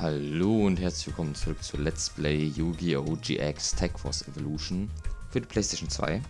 Hallo und herzlich willkommen zurück zu Let's Play Yu-Gi-Oh! GX Tech Force Evolution für die PlayStation 2.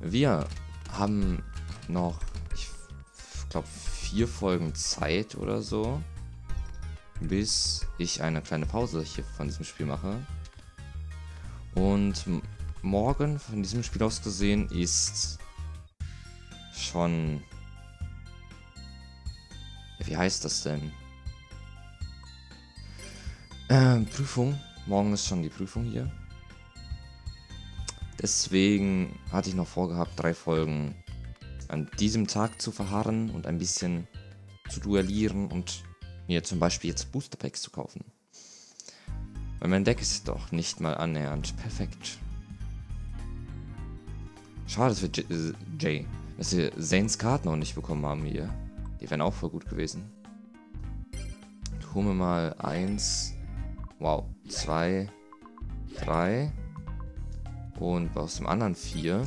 Wir haben noch, ich glaube, 4 Folgen Zeit oder so, bis ich eine kleine Pause hier von diesem Spiel mache. Und morgen, von diesem Spiel aus gesehen, ist schon... Wie heißt das denn? Prüfung. Morgen ist schon die Prüfung hier. Deswegen hatte ich noch vorgehabt, 3 Folgen an diesem Tag zu verharren und ein bisschen zu duellieren und mir zum Beispiel jetzt Booster Packs zu kaufen. Weil mein Deck ist doch nicht mal annähernd perfekt. Schade für Jay, dass wir Zanes Karten noch nicht bekommen haben hier. Die wären auch voll gut gewesen. Ich hole mir mal 1, wow, 2, 3 und aus dem anderen 4.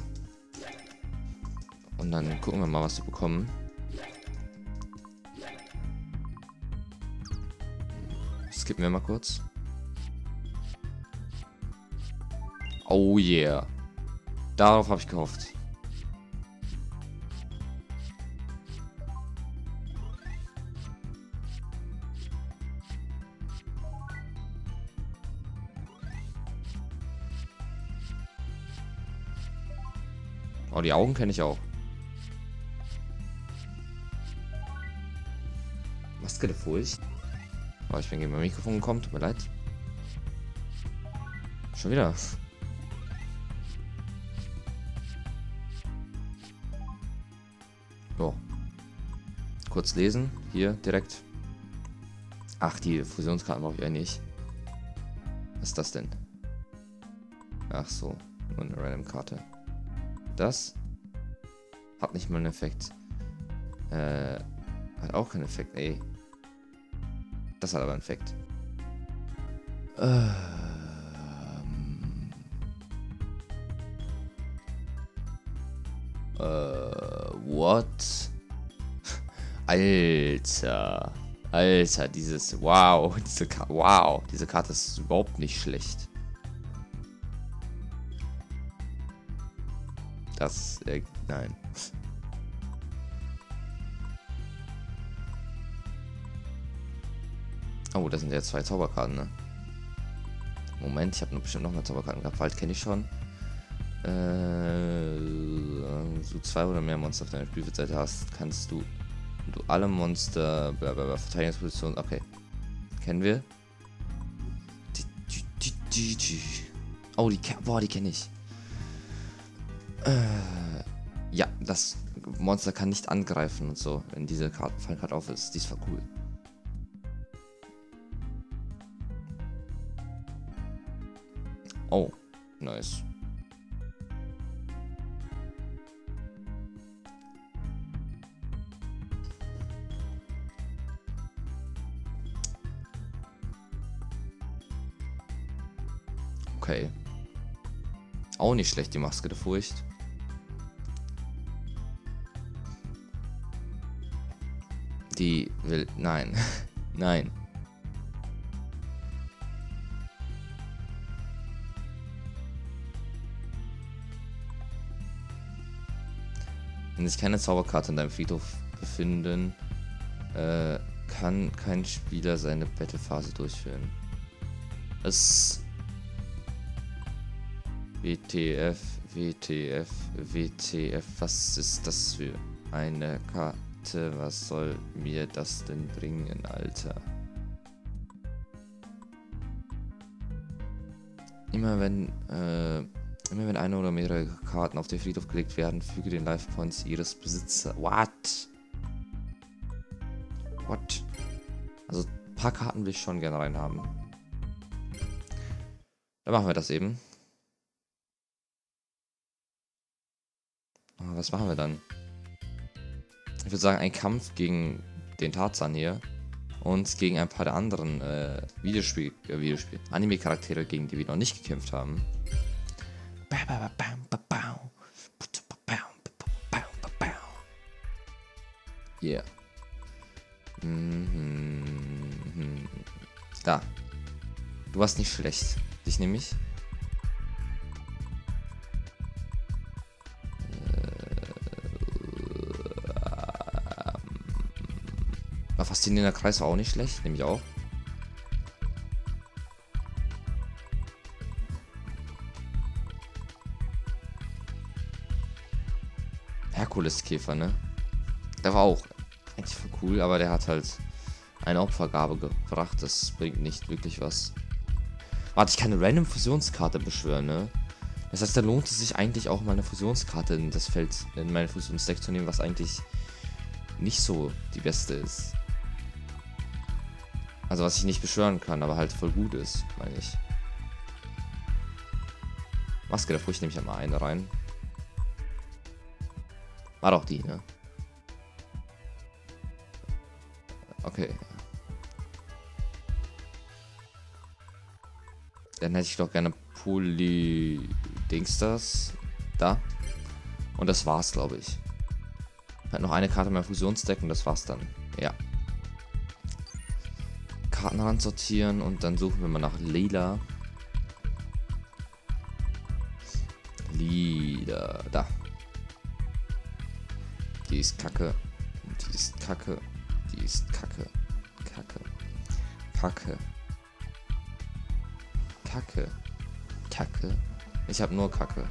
Und dann gucken wir mal, was wir bekommen. Skippen wir mal kurz. Oh yeah. Darauf habe ich gehofft. Oh, die Augen kenne ich auch. Maske der Furcht. Oh, ich bin gegen mein Mikrofon gekommen, tut mir leid. Schon wieder. So. Kurz lesen, hier direkt. Ach, die Fusionskarten brauche ich ja nicht. Was ist das denn? Ach so, nur eine random Karte. Das hat nicht mal einen Effekt. Hat auch keinen Effekt, ey. Das hat aber einen Effekt. What? Alter, dieses... Wow, diese Karte ist überhaupt nicht schlecht. Das, nein. Oh, das sind ja 2 Zauberkarten, ne? Moment, ich habe bestimmt noch mal Zauberkarten gehabt. Wald kenne ich schon. So 2 oder mehr Monster auf deiner Spielfeldseite hast, kannst du alle Monster, blablabla, Verteidigungsposition, okay. Kennen wir? Oh, die kenne ich. Ja, das Monster kann nicht angreifen und so, wenn diese Kartenfallkarte auf ist. Dies war cool. Oh, nice. Okay. Auch nicht schlecht, die Maske der Furcht. Die will... Nein. Nein. Wenn sich keine Zauberkarte in deinem Friedhof befinden, kann kein Spieler seine Battlephase durchführen. Es... WTF, WTF, WTF, was ist das für eine Karte? Was soll mir das denn bringen, Alter? Immer wenn eine oder mehrere Karten auf den Friedhof gelegt werden, füge den Life Points ihres Besitzers. What? What? Also ein paar Karten will ich schon gerne reinhaben. Dann machen wir das eben. Was machen wir dann? Ich würde sagen, ein Kampf gegen den Tarzan hier und gegen ein paar der anderen Anime-Charaktere, gegen die wir noch nicht gekämpft haben. Yeah. Da. Du warst nicht schlecht. Dich nehme ich. War faszinierender Kreis, war auch nicht schlecht. Nehme ich auch. Herkuleskäfer, ne? Der war auch eigentlich voll cool, aber der hat halt eine Opfergabe gebracht. Das bringt nicht wirklich was. Warte, ich kann eine random Fusionskarte beschwören, ne? Das heißt, da lohnt es sich eigentlich auch mal eine Fusionskarte in das Feld, in meine Fusionsdeck zu nehmen, was eigentlich nicht so die beste ist. Also was ich nicht beschwören kann, aber halt voll gut ist, meine ich. Maske der Furcht nehme ich einmal eine rein. War doch die, ne? Okay. Dann hätte ich doch gerne Poly-Dingsters. Da. Und das war's, glaube ich. Hat noch eine Karte mehr Fusionsdeck und das war's dann. Ja. Karten ransortieren und dann suchen wir mal nach Lila. Lila. Da. Die ist kacke. Die ist kacke. Die ist kacke. Kacke. Kacke. Kacke. Kacke. Ich habe nur Kacke.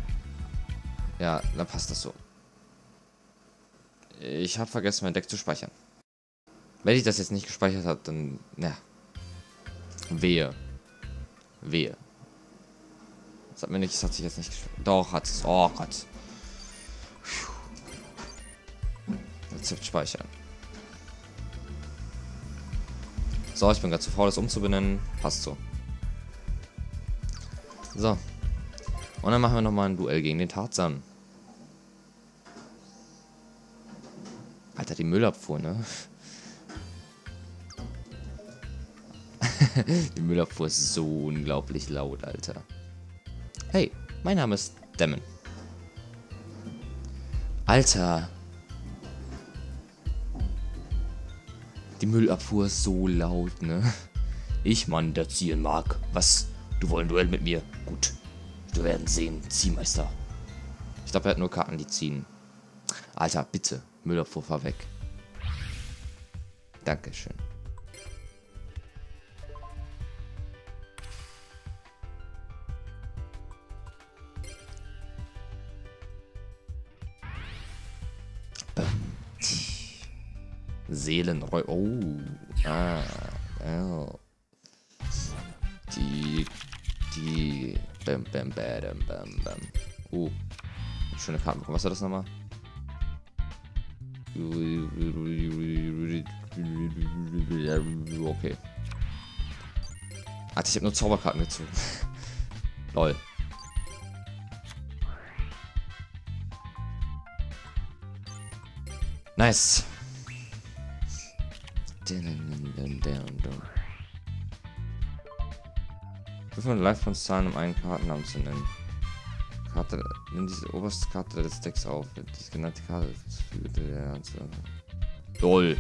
Ja, dann passt das so. Ich habe vergessen, mein Deck zu speichern. Wenn ich das jetzt nicht gespeichert habe, dann... Na. Wehe. Wehe. Das hat mir nicht... Das hat sich jetzt nicht gespeichert. Doch, hat es. Oh Gott. Rezept speichern. So, ich bin gerade zu faul, das umzubenennen. Passt so. So. Und dann machen wir nochmal ein Duell gegen den Tarzan. Alter, die Müllabfuhr, ne? Die Müllabfuhr ist so unglaublich laut, Alter. Hey, mein Name ist Damon. Alter. Die Müllabfuhr ist so laut, ne? Ich, Mann, der ziehen mag. Was? Du wollen Duell mit mir? Gut. Wir werden sehen, Ziehmeister. Ich glaube, er hat nur Karten, die ziehen. Alter, bitte. Müllabfuhr, fahr weg. Dankeschön. Seelenräuber. Oh. Ah. Oh. Die. Bam, bam, bam, bam, bam. Oh. Schöne Karten bekommen. Was war das nochmal? Okay. Alter, ich habe nur Zauberkarten gezogen. Lol. Nice. Wir von Live-Zahlen, um einen Kartennamen zu nennen. Karte, nimm diese oberste Karte des Decks auf. Die genannte Karte führt der ganze. LOL.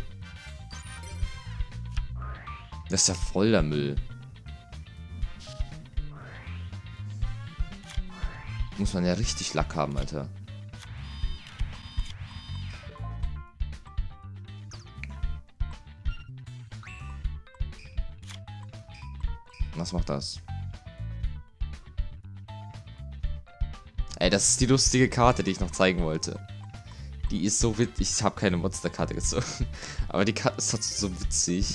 Das ist ja voller Müll. Muss man ja richtig Lack haben, Alter. Was macht das? Ey, das ist die lustige Karte, die ich noch zeigen wollte. Die ist so witzig. Ich habe keine Monsterkarte gezogen. Aber die Karte ist trotzdem so witzig.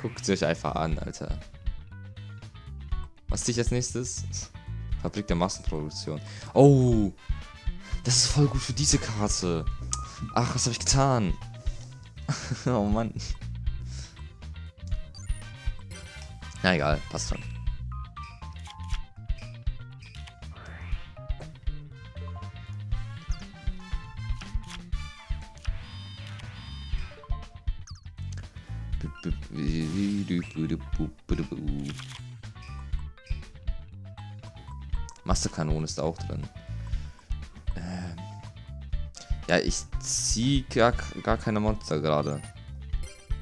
Guckt sie euch einfach an, Alter. Was ziehe ich als nächstes? Fabrik der Massenproduktion. Oh! Das ist voll gut für diese Karte. Ach, was habe ich getan? Oh Mann. Na egal, passt schon. Masterkanone ist auch drin. Ja, ich ziehe gar keine Monster gerade.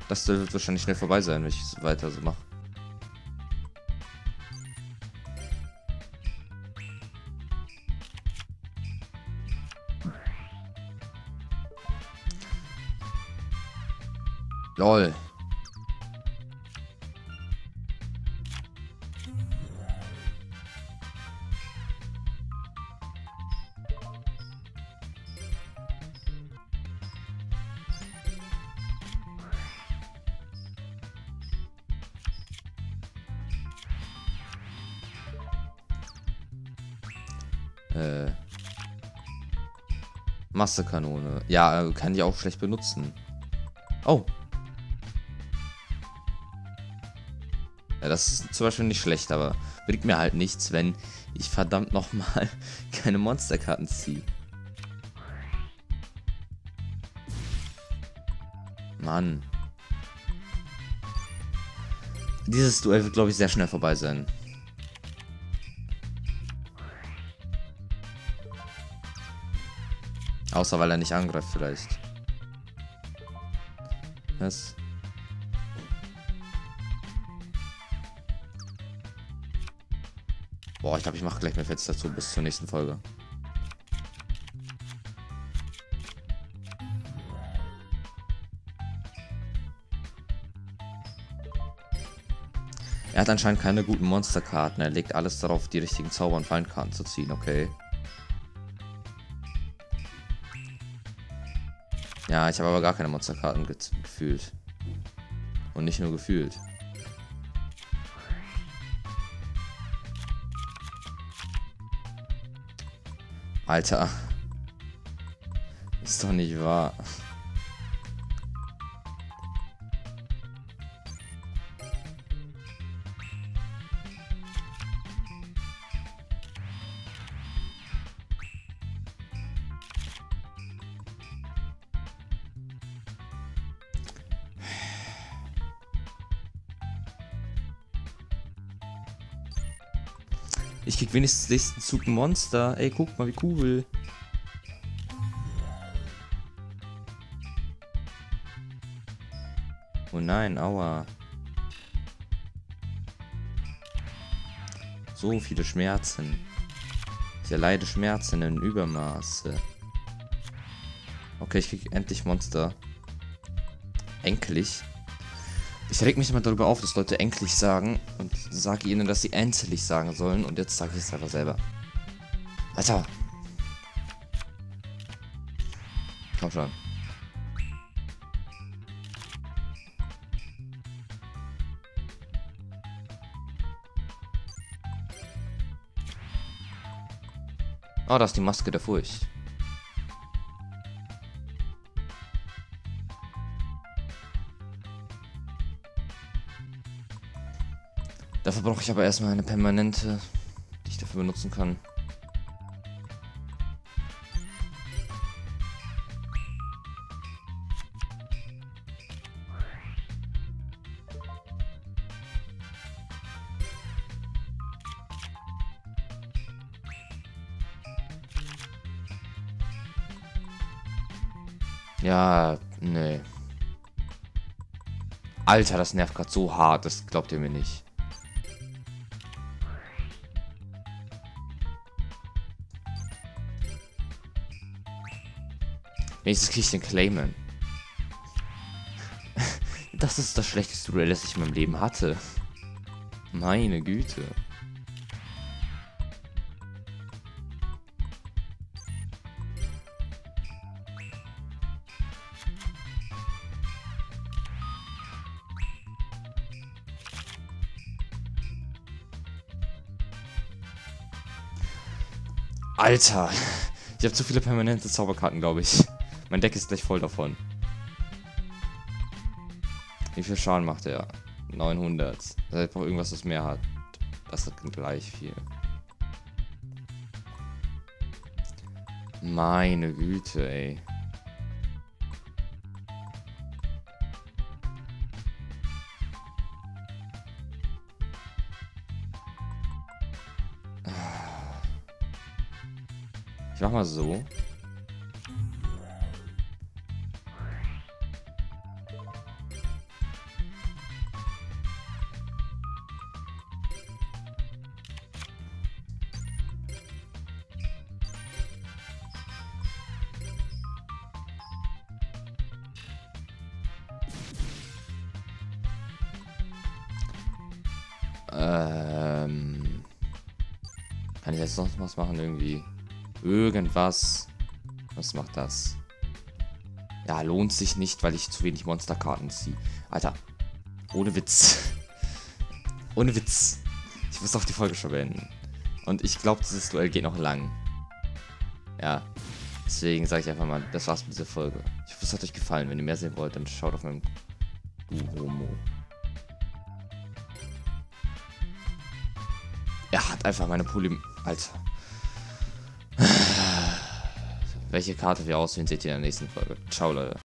Das wird wahrscheinlich schnell vorbei sein, wenn ich es weiter so mache. Lol. Massekanone. Ja, kann die auch schlecht benutzen. Oh. Ja, das ist zum Beispiel nicht schlecht, aber bringt mir halt nichts, wenn ich verdammt nochmal keine Monsterkarten ziehe. Mann. Dieses Duell wird, glaube ich, sehr schnell vorbei sein. Außer weil er nicht angreift vielleicht. Was? Boah, ich glaube, ich mache gleich mehr Fetz dazu bis zur nächsten Folge. Er hat anscheinend keine guten Monsterkarten. Er legt alles darauf, die richtigen Zauber- und Feindkarten zu ziehen. Okay. Ja, ich habe aber gar keine Monsterkarten gefühlt. Und nicht nur gefühlt. Alter. Ist doch nicht wahr. Ich krieg wenigstens nächsten Zug ein Monster. Ey, guck mal, wie cool. Oh nein, aua. So viele Schmerzen. Ich erleide Schmerzen in Übermaße. Okay, ich krieg endlich Monster. Endlich. Ich reg mich immer darüber auf, dass Leute endlich sagen und sage ihnen, dass sie endlich sagen sollen und jetzt sage ich es einfach selber. Alter! Komm schon. Oh, das ist die Maske der Furcht. Dafür brauche ich aber erstmal eine permanente, die ich dafür benutzen kann. Ja, nee. Alter, das nervt gerade so hart, das glaubt ihr mir nicht. Nächstes krieg ich den Claimant. Das ist das schlechteste Duell, das ich in meinem Leben hatte. Meine Güte. Alter. Ich habe zu viele permanente Zauberkarten, glaube ich. Mein Deck ist gleich voll davon. Wie viel Schaden macht er? 900. Also ich brauche irgendwas, das mehr hat. Das hat gleich viel. Meine Güte, ey. Ich mach mal so. Kann ich jetzt noch was machen irgendwie? Irgendwas. Was macht das? Ja, lohnt sich nicht, weil ich zu wenig Monsterkarten ziehe. Alter. Ohne Witz. Ohne Witz. Ich muss doch die Folge schon beenden. Und ich glaube, dieses Duell geht noch lang. Ja. Deswegen sage ich einfach mal, das war's mit dieser Folge. Ich hoffe, es hat euch gefallen. Wenn ihr mehr sehen wollt, dann schaut auf meinem Duomo. Er hat einfach meine Poly... Alter. Welche Karte wir auswählen, seht ihr in der nächsten Folge. Ciao, Leute.